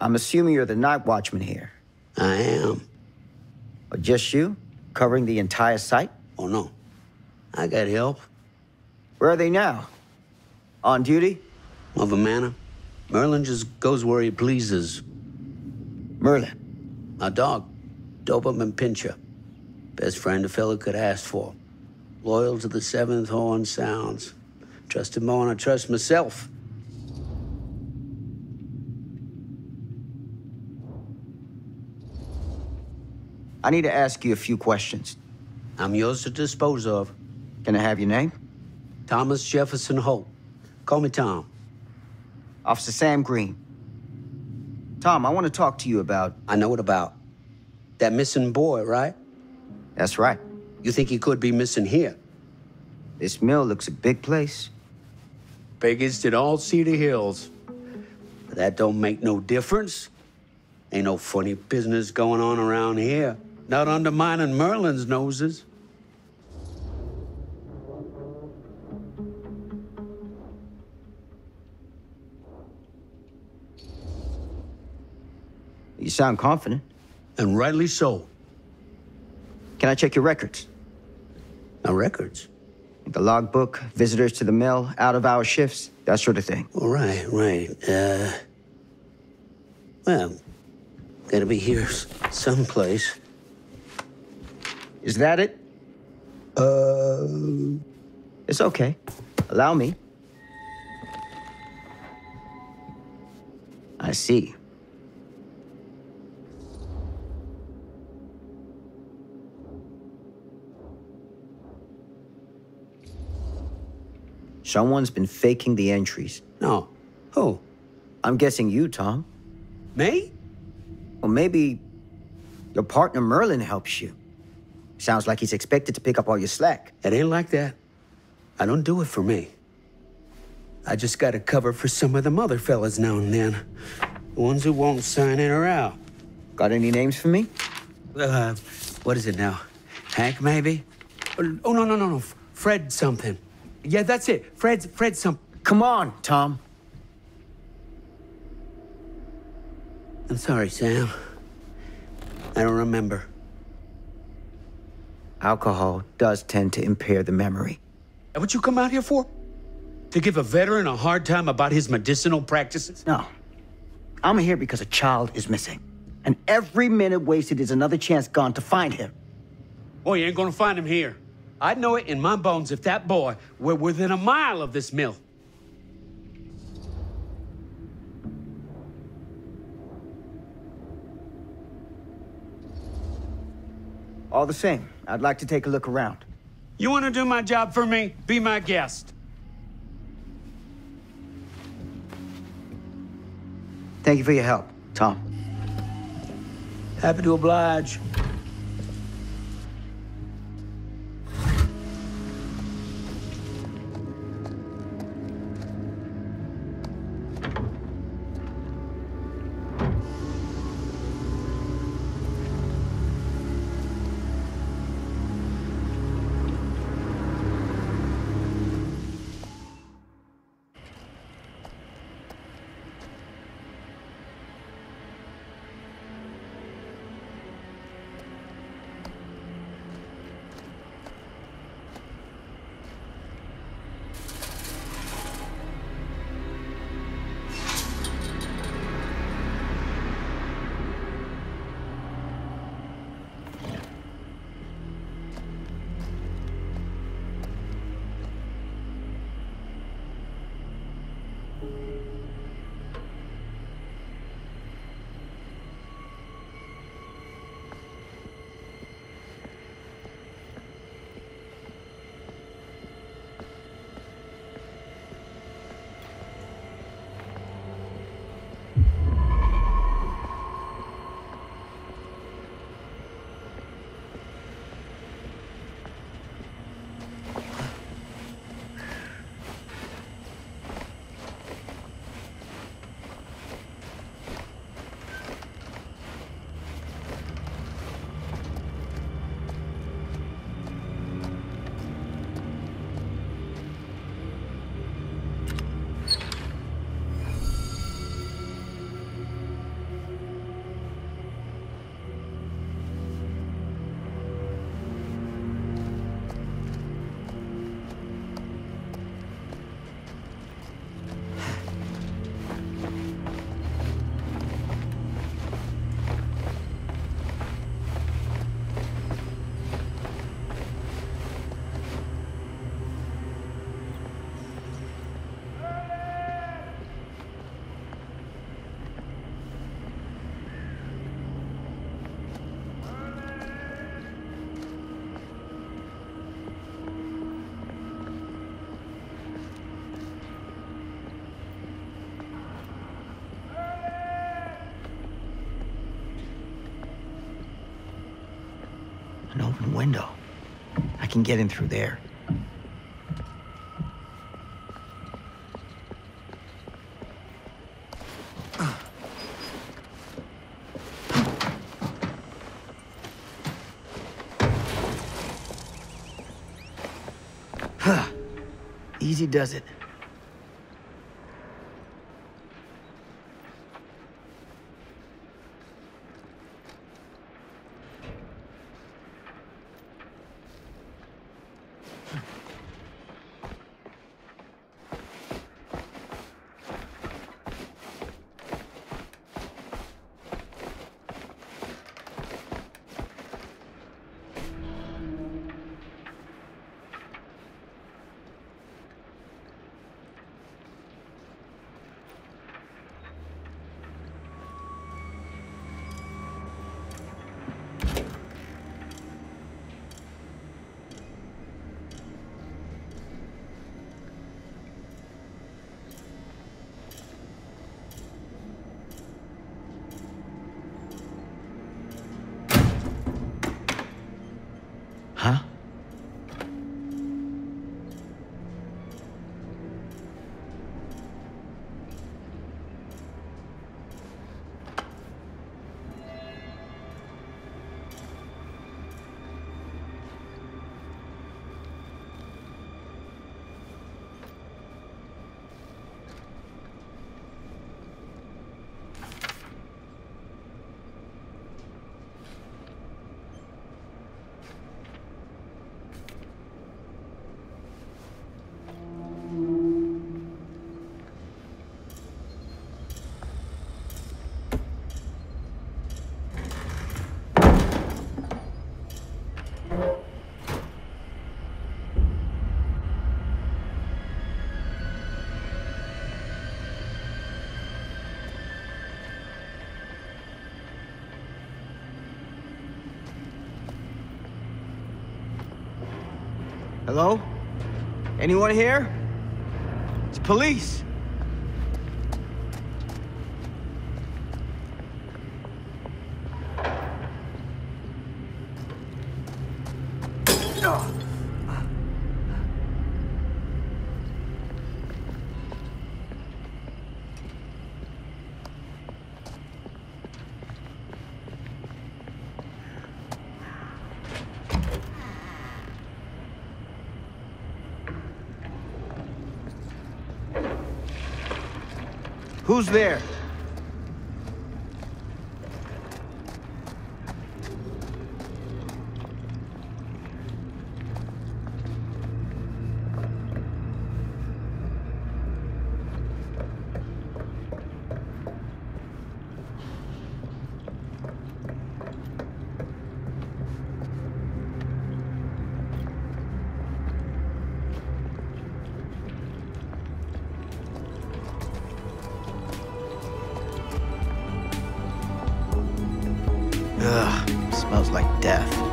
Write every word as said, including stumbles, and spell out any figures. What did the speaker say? I'm assuming you're the night watchman here. I am. Or just you? Covering the entire site? Oh, no. I got help. Where are they now? On duty? Of a manor. Merlin just goes where he pleases. Merlin? My dog. Doberman Pinscher. Best friend a fella could ask for. Loyal to the seventh horn sounds. Trust him more than I trust myself. I need to ask you a few questions. I'm yours to dispose of. Can I have your name? Thomas Jefferson Holt. Call me Tom. Officer Sam Green. Tom, I want to talk to you about... I know what about. That missing boy, right? That's right. You think he could be missing here? This mill looks a big place. Biggest in all Cedar Hills. But that don't make no difference. Ain't no funny business going on around here. Not undermining Merlin's noses. You sound confident. And rightly so. Can I check your records? My records? The logbook, visitors to the mill, out-of-hour shifts, that sort of thing. Oh, right, right. Uh, well, gotta be here someplace. Is that it? Uh... It's okay. Allow me. I see. Someone's been faking the entries. No. Who? I'm guessing you, Tom. Me? Well, maybe your partner Merlin helps you. Sounds like he's expected to pick up all your slack. It ain't like that. I don't do it for me. I just got to cover for some of them other fellas now and then. The ones who won't sign in or out. Got any names for me? Uh, what is it now? Hank, maybe? Oh, no, no, no, no. Fred something. Yeah, that's it. Fred's, Fred's some... Come on, Tom. I'm sorry, Sam. I don't remember. Alcohol does tend to impair the memory. And what you come out here for? To give a veteran a hard time about his medicinal practices? No. I'm here because a child is missing. And every minute wasted is another chance gone to find him. Boy, you ain't gonna find him here. I'd know it in my bones if that boy were within a mile of this mill. All the same, I'd like to take a look around. You want to do my job for me? Be my guest. Thank you for your help, Tom. Happy to oblige. an open window. I can get in through there. Easy does it. Hello? Anyone here? It's police. Who's there? Ugh, smells like death.